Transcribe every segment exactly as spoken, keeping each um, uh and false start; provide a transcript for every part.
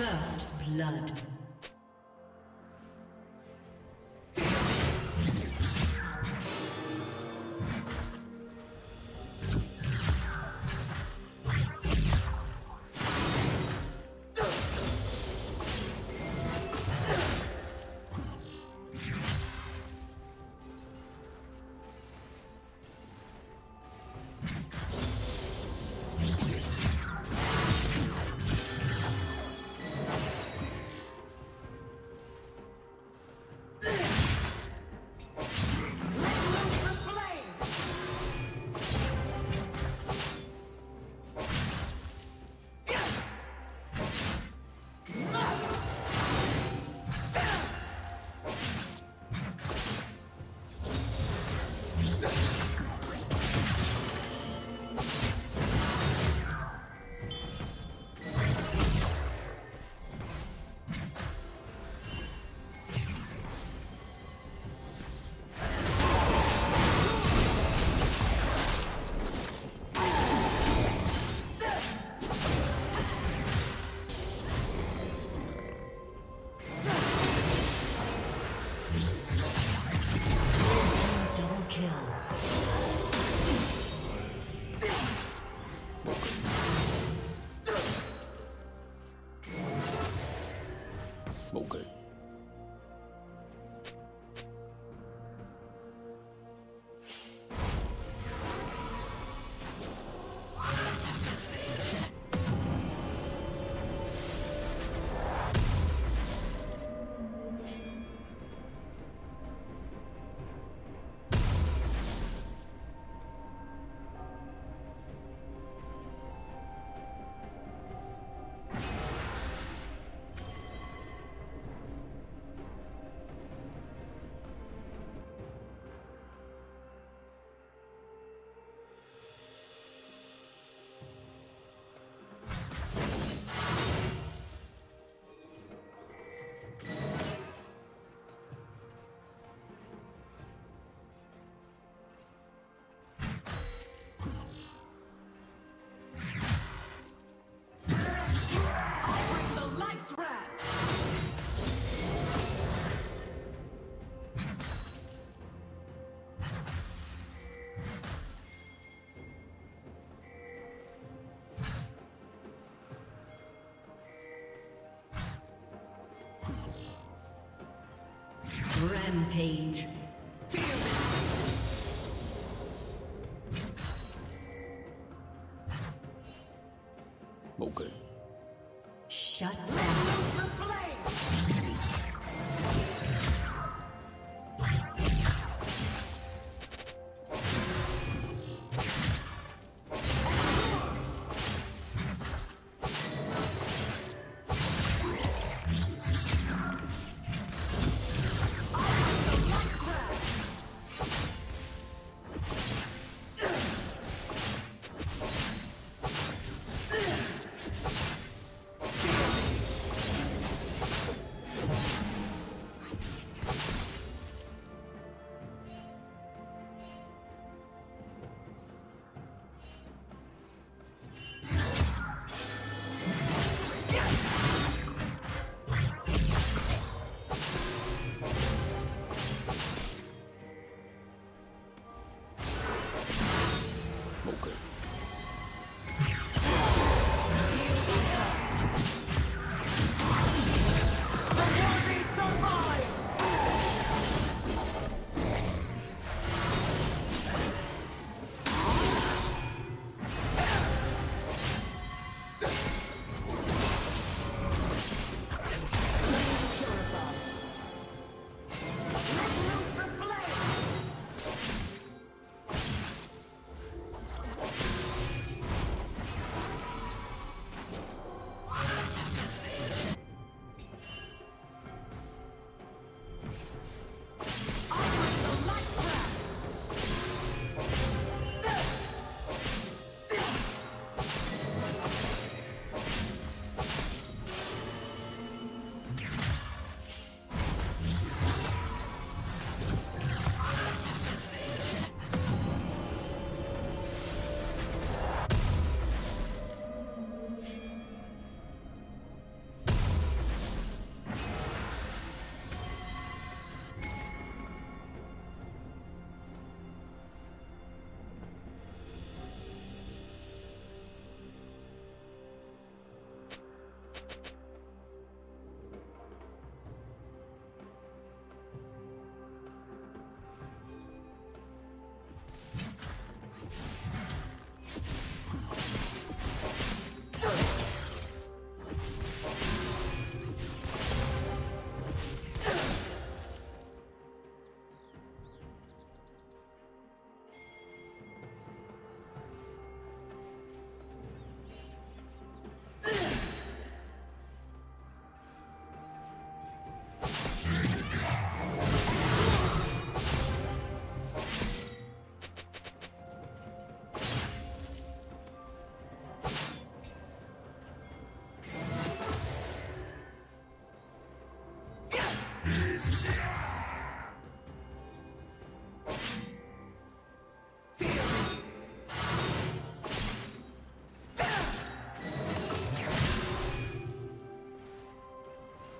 First blood. Rampage. Okay. Shut down.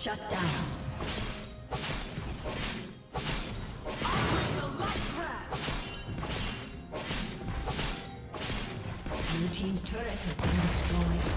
Shut down. Blue team's turret has been destroyed.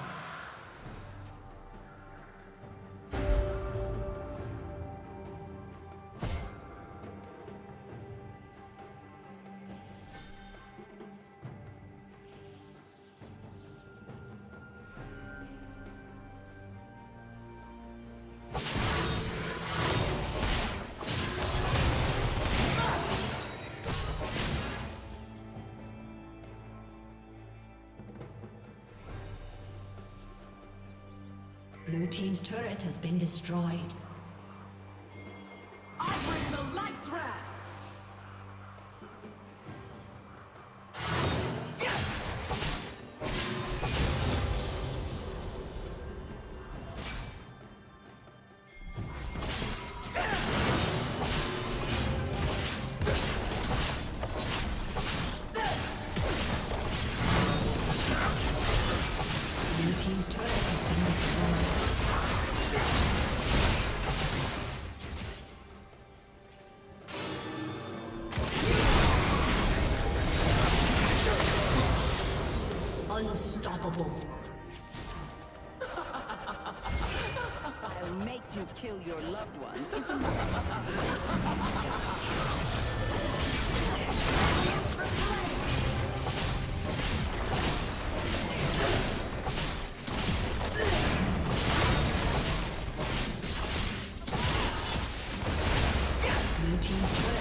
Blue team's turret has been destroyed. I bring the light's wrath! Unstoppable. I'll make you kill your loved ones. Blue team's turret